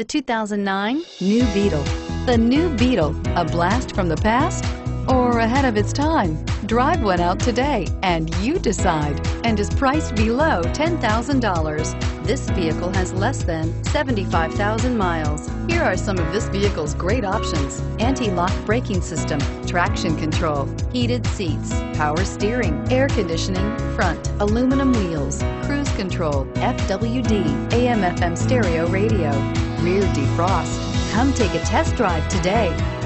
The 2009 New Beetle. The New Beetle, a blast from the past or ahead of its time? Drive one out today and you decide, and is priced below $10,000. This vehicle has less than 75,000 miles. Here are some of this vehicle's great options: anti-lock braking system, traction control, heated seats, power steering, air conditioning, front, aluminum wheels, cruise control, FWD, AM/FM stereo radio, rear defrost. Come take a test drive today.